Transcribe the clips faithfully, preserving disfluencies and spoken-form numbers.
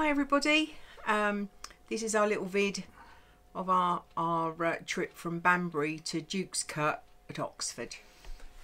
Hi everybody, um, this is our little vid of our, our uh, trip from Banbury to Duke's Cut at Oxford.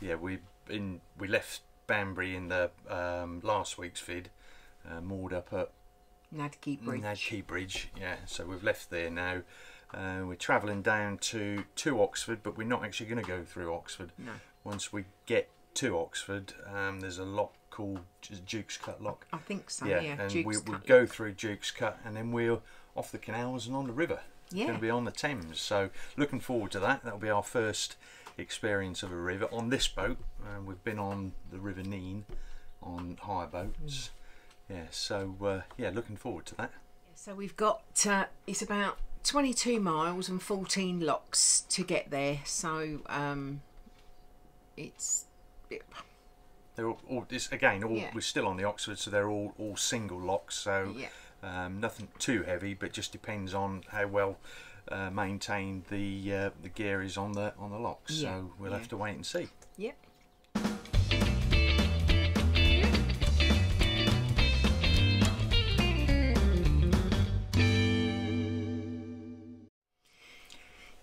Yeah, we in we left Banbury in the um, last week's vid, uh, moored up at Nadkey Bridge. Nadkey Bridge, yeah, so we've left there now. Uh, we're travelling down to, to Oxford, but we're not actually going to go through Oxford. No. Once we get to Oxford, um, there's a lot called Duke's Cut lock. I think so, yeah. yeah. And Duke's we would go through Duke's Cut and then we're off the canals and on the river. Yeah. It's going to be on the Thames. So looking forward to that. That'll be our first experience of a river on this boat. Um, we've been on the River Nene on hire boats. Mm. Yeah, so uh, yeah, looking forward to that. So we've got, uh, it's about twenty-two miles and fourteen locks to get there. So um, it's... It, They're all, all this again. All yeah. We're still on the Oxford, so they're all all single locks. So yeah. um, nothing too heavy, but just depends on how well uh, maintained the uh, the gear is on the on the locks. Yeah. So we'll yeah. have to wait and see. Yep.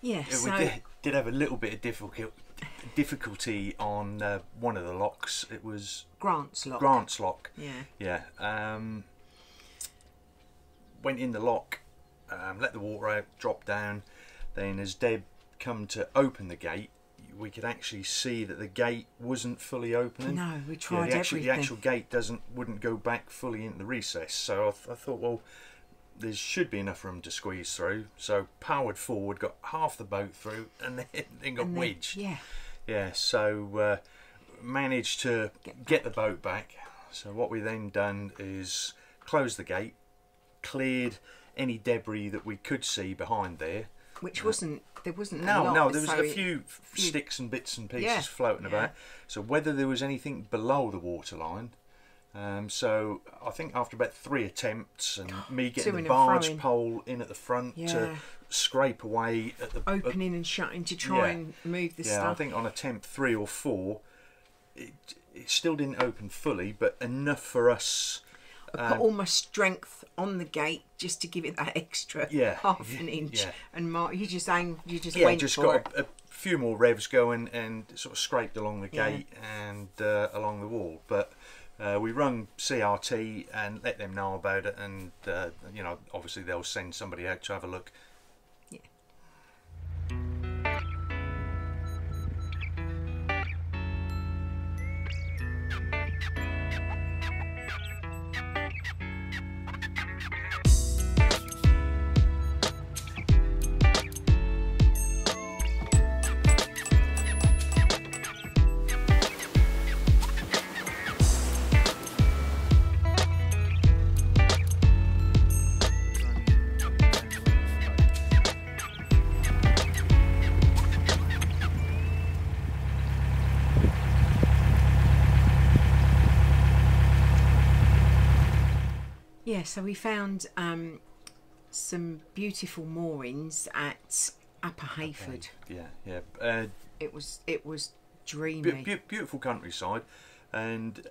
Yeah. yeah so we did, did have a little bit of difficulty. difficulty on uh, one of the locks. It was Grant's lock. Grant's lock. Yeah. Yeah. Um, went in the lock, um, let the water out, dropped down. Then as Deb come to open the gate, we could actually see that the gate wasn't fully opening. No, we tried yeah, the actual, everything. The actual gate doesn't wouldn't go back fully into the recess. So I, th I thought, well, there should be enough room to squeeze through. So powered forward, got half the boat through, and then, then got and then, wedged. Yeah. Yeah, so uh, managed to get, get the boat back. So what we then done is closed the gate, cleared any debris that we could see behind there. Which uh, wasn't, there wasn't no, a lot. No, there was so a few, few sticks and bits and pieces yeah, floating yeah. about. So whether there was anything below the waterline. Um, so I think after about three attempts and me getting the barge pole in at the front yeah. to scrape away at the opening uh, and shutting to try yeah. and move the yeah, stuff. I think on attempt three or four, it, it still didn't open fully, but enough for us. I put um, all my strength on the gate just to give it that extra yeah, half an inch, yeah. and Mark, you just hang, you just yeah, went just for got it. A, a few more revs going and sort of scraped along the gate yeah. and uh, along the wall, but. Uh, we rung C R T and let them know about it, and uh, you know, obviously they'll send somebody out to have a look. Yeah. Yeah, so we found um, some beautiful moorings at Upper Hayford. Yeah, yeah. Uh, it was it was dreamy. Be beautiful countryside, and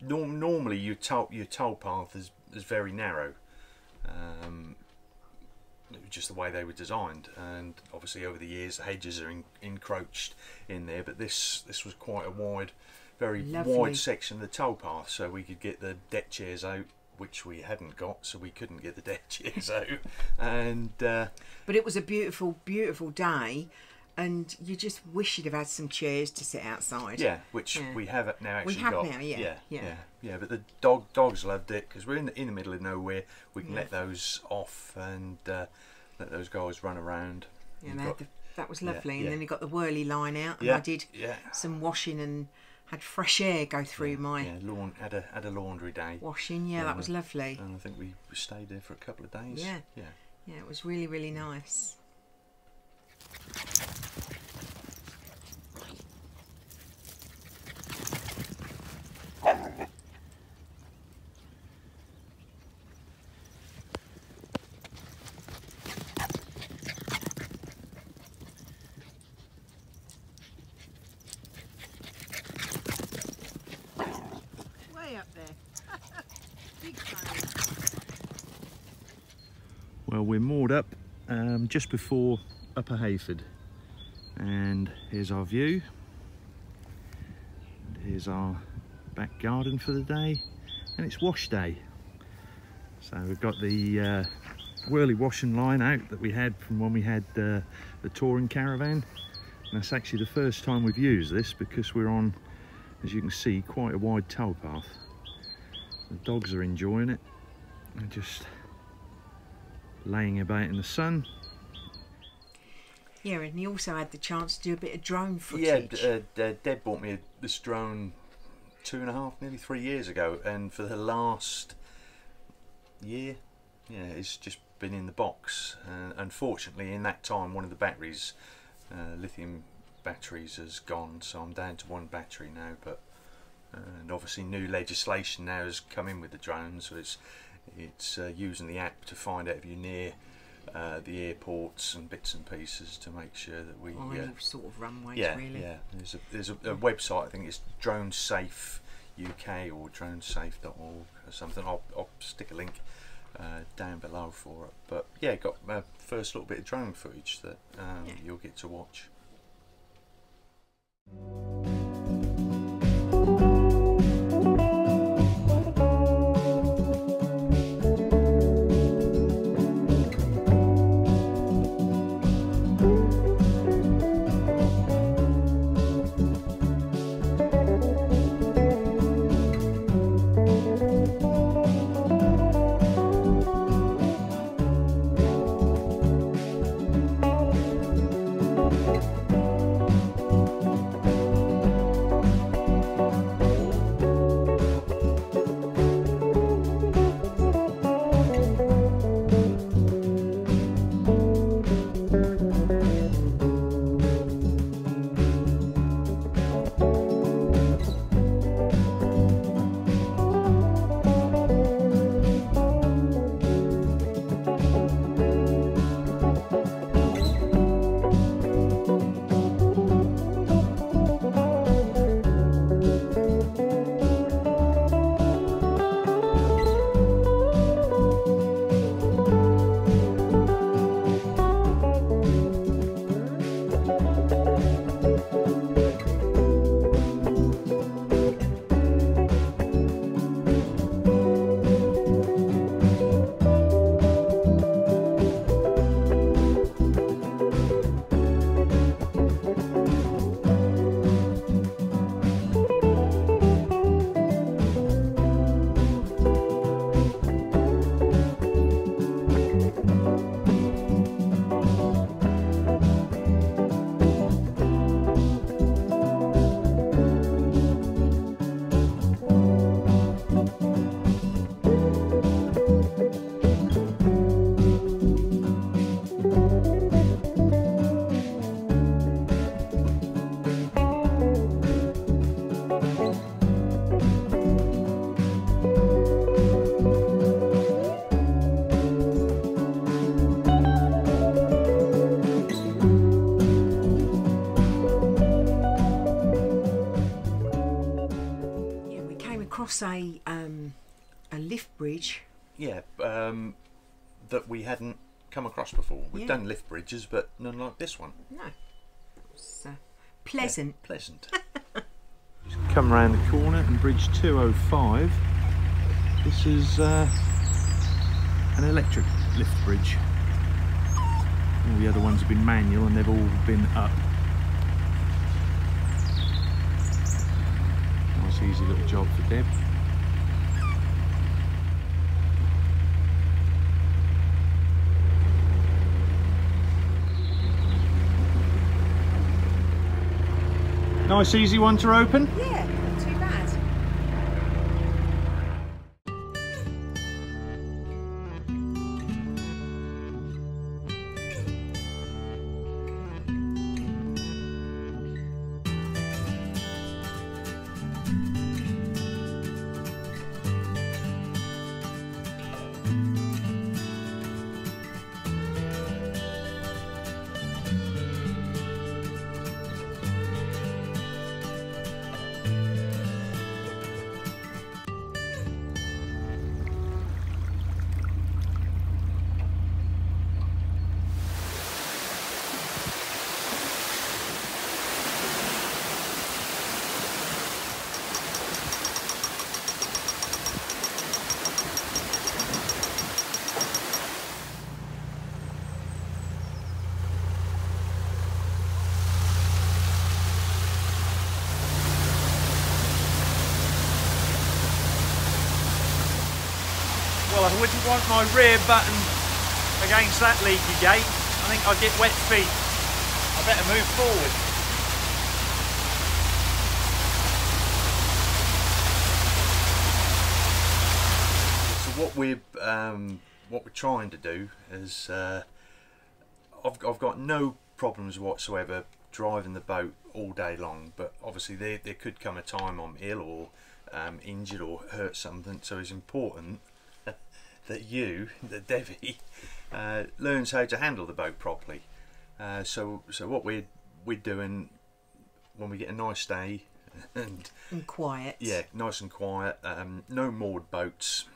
norm normally your tow your towpath is is very narrow. Um, just the way they were designed, and obviously over the years the hedges are in, encroached in there. But this this was quite a wide, very Lovely. wide section of the towpath, so we could get the deck chairs out. Which we hadn't got, so we couldn't get the deck chairs out. And uh, but it was a beautiful, beautiful day, and you just wish you'd have had some chairs to sit outside. Yeah, which yeah. we have now actually we have got. Now, yeah, yeah, yeah, yeah, yeah. But the dog dogs loved it because we're in the, in the middle of nowhere. We can yeah. let those off and uh, let those guys run around. Yeah, and they got, had the, that was lovely. Yeah, and yeah. then we got the whirly line out, and yeah, I did yeah. some washing and. Had fresh air go through yeah, my yeah, lawn. Had a had a laundry day. Washing, yeah, yeah, that was lovely. And I think we stayed there for a couple of days. Yeah, yeah, yeah. It was really really nice. Up there. Big time. Well, we're moored up um, just before Upper Hayford, and here's our view. And here's our back garden for the day, and it's wash day. So we've got the uh, whirly washing line out that we had from when we had uh, the touring caravan, and that's actually the first time we've used this because we're on, as you can see, quite a wide towpath. The dogs are enjoying it. They're just laying about in the sun. Yeah, and you also had the chance to do a bit of drone footage. Yeah, uh, Deb bought me this drone two and a half, nearly three years ago, and for the last year, yeah, it's just been in the box. Uh, unfortunately, in that time, one of the batteries, uh, lithium batteries, has gone, so I'm down to one battery now. But uh, and obviously, new legislation now has come in with the drones, so it's it's uh, using the app to find out if you're near uh, the airports and bits and pieces to make sure that we oh, uh, sort of runways, yeah, really. Yeah, there's a there's a, a website, I think it's Drone Safe U K or drone safe dot org or something. I'll, I'll stick a link uh, down below for it. But yeah, got my first little bit of drone footage that um, yeah. you'll get to watch. Say um, a lift bridge. Yeah, um, that we hadn't come across before. We've yeah. done lift bridges, but none like this one. No, it's uh, pleasant. Yeah, pleasant. Just come round the corner and bridge two oh five. This is uh, an electric lift bridge. All the other ones have been manual, and they've all been up. Nice easy little job for Deb. Nice easy one to open. Yeah, not too bad. I wouldn't want my rear button against that leaky gate. I think I'd get wet feet. I better move forward. So what we're um, what we're trying to do is, uh, I've I've got no problems whatsoever driving the boat all day long, but obviously there there could come a time I'm ill or um, injured or hurt something. So it's important that you, that Devi, uh, learns how to handle the boat properly. Uh, so so what we're we're doing when we get a nice day and, and quiet. Yeah, nice and quiet. Um, no moored boats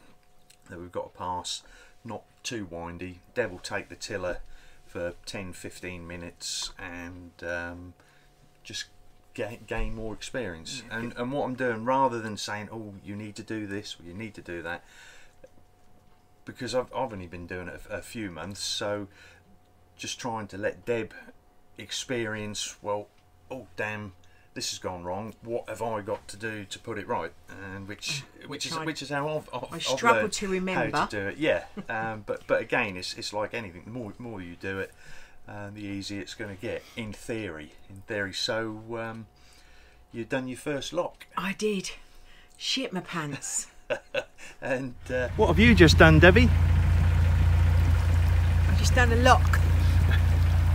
that we've got to pass. Not too windy. Dev will take the tiller for ten fifteen minutes and um, just gain, gain more experience. Yeah. And, and what I'm doing, rather than saying, oh, you need to do this or you need to do that, because I've, I've only been doing it a, a few months, so just trying to let Deb experience, well, oh damn, this has gone wrong, what have I got to do to put it right? And which which, which is I, which is how I've, I've, I struggle I've to remember how to do it. Yeah. um, but but again, it's it's like anything. The more more you do it, uh, the easier it's going to get. In theory, in theory. So um, you've done your first lock. I did. Shit my pants. And uh, what have you just done, Debbie? I've just done a lock.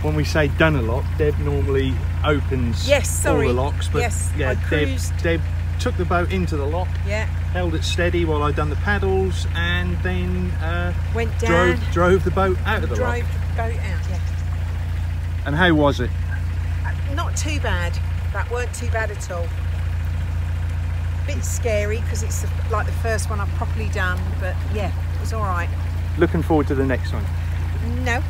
When we say done a lock, Deb normally opens yes, sorry. all the locks, but yes, yeah, Deb, Deb took the boat into the lock, yeah. held it steady while I'd done the paddles, and then uh, went down, drove, drove the boat out of the drove lock. Drove the boat out, yeah. And how was it? Uh, not too bad. That weren't too bad at all. A bit scary because it's like the first one I've properly done, but yeah, it was all right. Looking forward to the next one? No.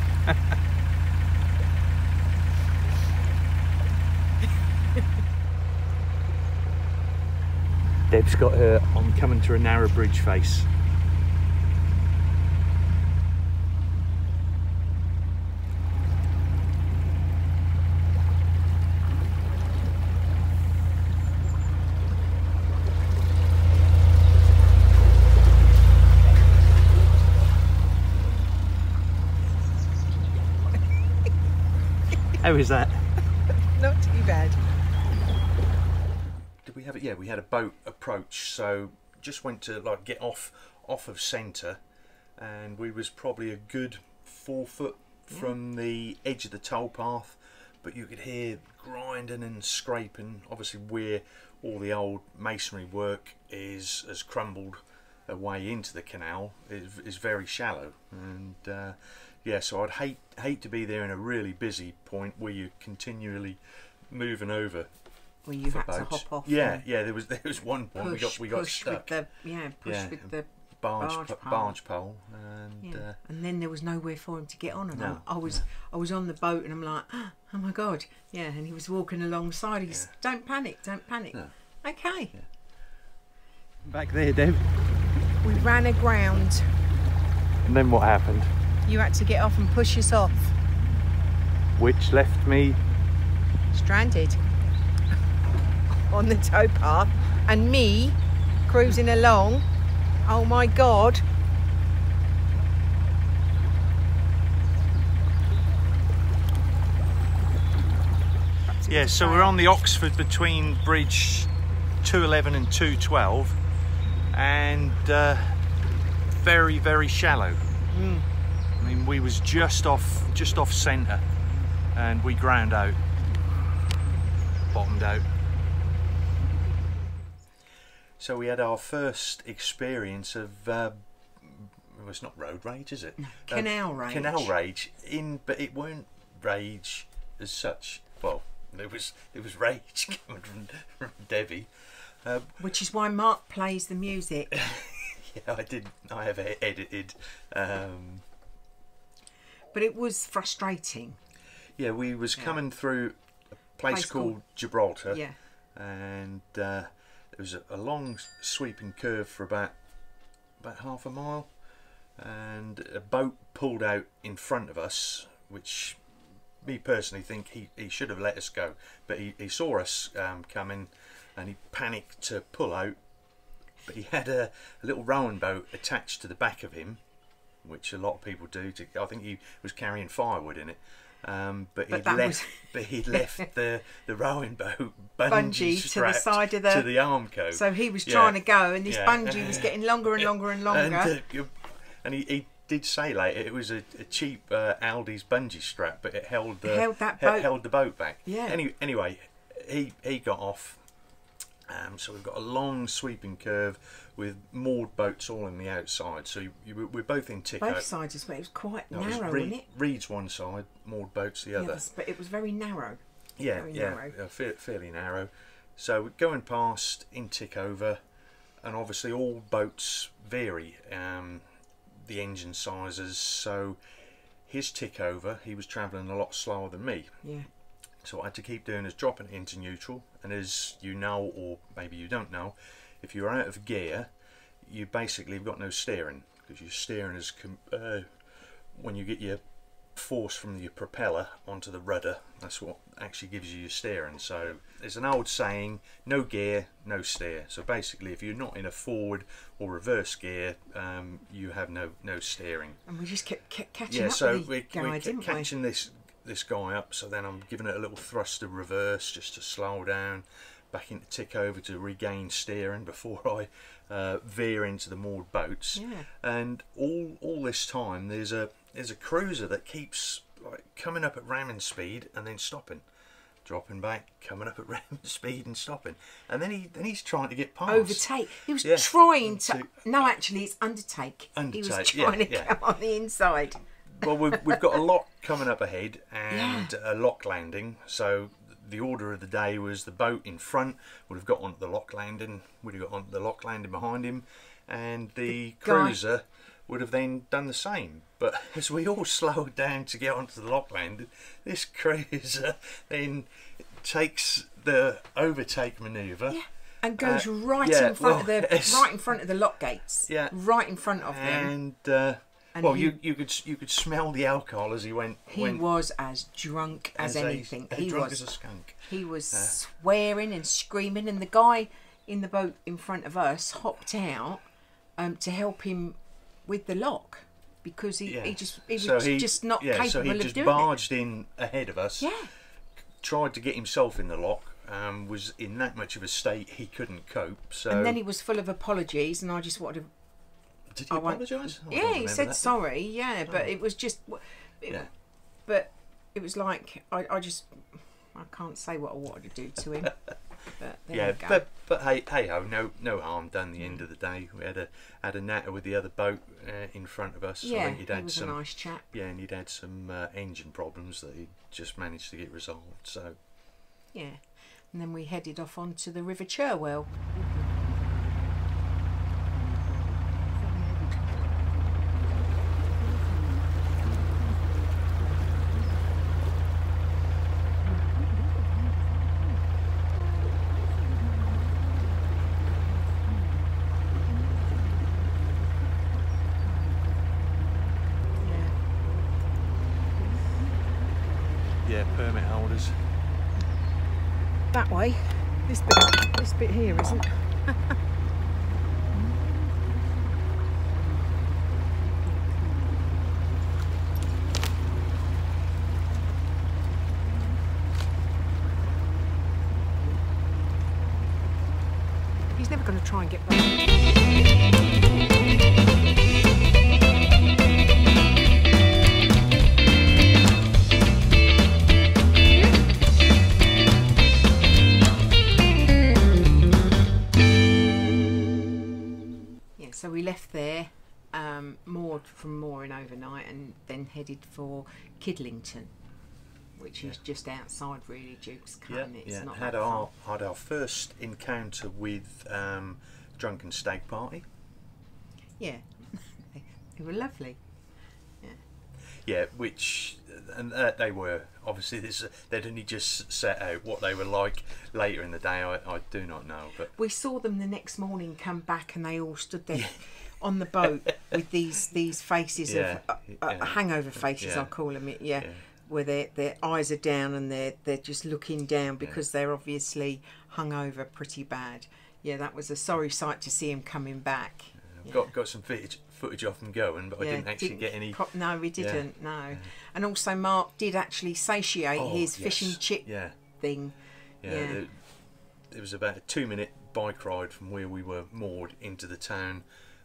Deb's got her on coming to a narrow bridge face. How is that? Not too bad. Yeah, we had a boat approach, so just went to like get off off of centre, and we was probably a good four foot from mm. the edge of the tow path, but you could hear grinding and scraping. Obviously, where all the old masonry work is has crumbled away into the canal, it is very shallow, and uh, yeah, so I'd hate hate to be there in a really busy point where you're continually moving over. Well, you had boats. to hop off. Yeah, yeah. There was there was one point push, we got we got push stuck. With the, yeah, push yeah, with the barge barge pole. Barge pole and, yeah. uh, and then there was nowhere for him to get on. And no, I, I was no. I was on the boat, and I'm like, oh my god, yeah. And he was walking alongside. He's yeah. don't panic, don't panic. No. Okay. Yeah. Back there, Deb. We ran aground. And then what happened? You had to get off and push us off. Which left me stranded on the tow path, and me cruising along. Oh my god. Yeah, so we're on the Oxford between bridge two eleven and two twelve, and uh, very very shallow. mm. I mean, we was just off just off centre, and we ground out, bottomed out. So we had our first experience of, uh, well, it's not road rage, is it? No, canal um, rage. Canal rage, in, but it weren't rage as such. Well, it was it was rage coming from, from Debbie. Um, Which is why Mark plays the music. Yeah, I did. I have edited. Um, but it was frustrating. Yeah, we was yeah. coming through a place, place called, called Gibraltar. Yeah. And... Uh, It was a long sweeping curve for about about half a mile, and a boat pulled out in front of us, which me personally think he, he should have let us go, but he, he saw us um, coming, and he panicked to pull out, but he had a, a little rowing boat attached to the back of him, which a lot of people do. To, I think he was carrying firewood in it, um, but, but he'd left. Was... but he'd left the the rowing boat bungee, bungee to the side of the to the arm cove. So he was trying yeah. to go, and this yeah. bungee was getting longer and longer and longer. And, uh, and he, he did say later it was a, a cheap uh, Aldi's bungee strap, but it held the it held that boat. He, held the boat back. Yeah. Any, anyway, he he got off. Um, so we've got a long sweeping curve with moored boats all on the outside. So you, you, we're both in Tico. Both sides as well. It was quite no, narrow, it was Reed, wasn't it? Reed's one side, moored boats the other. Yes, but it was very narrow. Yeah, very yeah, narrow. Uh, fairly narrow. So we're going past in Tickover, and obviously all boats vary um, the engine sizes. So his Tickover, he was travelling a lot slower than me. Yeah. So what I had to keep doing is dropping it into neutral, and as you know, or maybe you don't know, if you're out of gear, you basically have got no steering, because your steering is uh, when you get your force from your propeller onto the rudder, that's what actually gives you your steering. So there's an old saying, no gear, no steer. So basically if you're not in a forward or reverse gear, um, you have no no steering. And we just kept, kept catching yeah, up so with we, guy, we kept didn't catching we? this this guy up. So then I'm giving it a little thrust of reverse just to slow down back into tick over to regain steering before I uh, veer into the moored boats. Yeah. And all all this time there's a there's a cruiser that keeps like coming up at ramming speed and then stopping, dropping back, coming up at ramming speed and stopping, and then he then he's trying to get past, overtake. He was yeah. trying to, to no actually it's undertake, undertake. He was trying yeah, to yeah. come on the inside. Well, we've, we've got a lock coming up ahead and yeah. a lock landing. So the order of the day was the boat in front would have got onto the lock landing, would have got onto the lock landing behind him, and the, the cruiser guy. would have then done the same. But as we all slowed down to get onto the lock landing, this cruiser then takes the overtake manoeuvre. Yeah. And goes uh, right, yeah, in front well, of the, right in front of the lock gates. Yeah. Right in front of and, them. Uh, And well, he, you you could you could smell the alcohol as he went. He went, was as drunk as, as anything. A, he drunk was as a skunk. He was uh, swearing and screaming, and the guy in the boat in front of us hopped out um, to help him with the lock, because he yeah. he just he was so he, just not yeah, capable so he of just doing barged it. in ahead of us. Yeah. Tried to get himself in the lock. Um, was in that much of a state he couldn't cope. So and then he was full of apologies, and I just wanted to. Did he apologise? Yeah, he said that. sorry, yeah, but oh. it was just... It, yeah. But it was like, I, I just... I can't say what I wanted to do to him. But there yeah, but, but hey, hey ho, no, no harm done the end of the day. We had a had a natter with the other boat uh, in front of us. Yeah, I think he'd had he was some, a nice chap. Yeah, and he'd had some uh, engine problems that he'd just managed to get resolved, so... Yeah, and then we headed off onto the River Cherwell. That way, this bit, this bit here, isn't it? He's never going to try and get back. So we left there, um, moored from mooring overnight, and then headed for Kidlington, which yeah. is just outside really Duke's Cut. Yeah, it's yeah. Not had our fun. had our first encounter with um, drunken stag party. Yeah, they, they were lovely. Yeah. Yeah, which and uh, they were obviously this. Uh, they'd only just set out. What they were like later in the day, I, I do not know. But we saw them the next morning come back, and they all stood there yeah. on the boat with these these faces yeah. of uh, uh, yeah. hangover faces. Yeah. I call them it. Yeah, yeah. Where their their eyes are down and they're they're just looking down because yeah. they're obviously hungover pretty bad. yeah, that was a sorry sight to see him coming back. Uh, yeah. Got got some footage footage of him going, but yeah, I didn't actually didn't get any. Pro no, we didn't. Yeah. No, yeah. And also Mark did actually satiate oh, his yes. fish and chip yeah. thing. Yeah, yeah. It, it was about a two-minute bike ride from where we were moored into the town.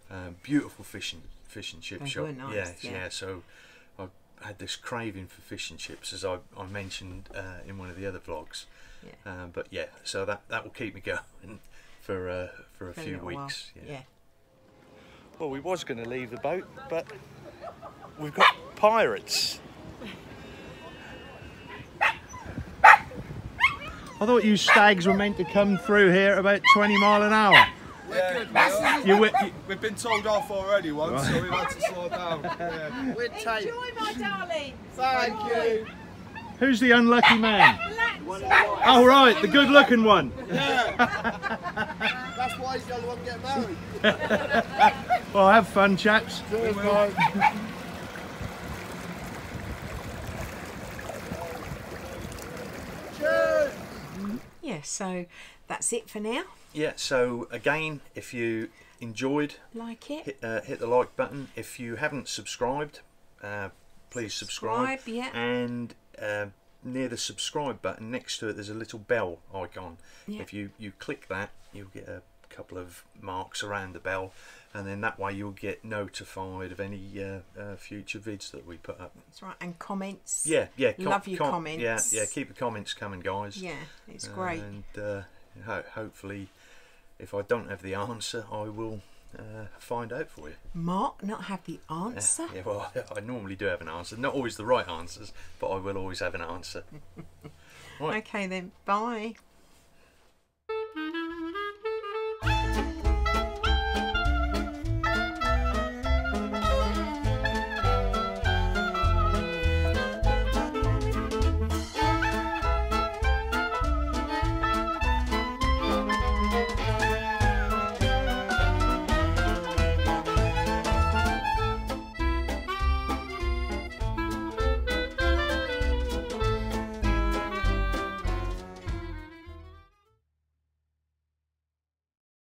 Um, beautiful fish and fish and chip they shop. Were nice, yeah, yeah, yeah. So I had this craving for fish and chips, as I, I mentioned uh, in one of the other vlogs. Yeah. Um, but yeah, so that that will keep me going for uh, for a for few a weeks. Yeah. yeah. Well, we was going to leave the boat, but we've got pirates. I thought you stags were meant to come through here at about twenty mile an hour. Yeah, good, well. you, you, we've been told off already once, right. so we've had to slow down. Yeah. We'll take... Enjoy, my darling. Thank you. Who's the unlucky man? Oh right, the good-looking one. Yeah. That's why he's the only one to get married. Well, have fun, chaps. Cheers, mate. Cheers. Yeah, so that's it for now. Yeah, so again, if you enjoyed, like it, hit, uh, hit the like button. If you haven't subscribed, uh, please subscribe. subscribe yeah. And uh, near the subscribe button, next to it, there's a little bell icon. Yeah. If you you click that, you'll get a couple of marks around the bell, and then that way you'll get notified of any uh, uh, future vids that we put up. That's right, and comments. Yeah, yeah. Com Love your com comments. Yeah, yeah. Keep the comments coming, guys. Yeah, it's great. And uh, ho hopefully, if I don't have the answer, I will uh, find out for you. Mark, not have the answer? Yeah, yeah, well, I, I normally do have an answer. Not always the right answers, but I will always have an answer. Right. Okay then, bye.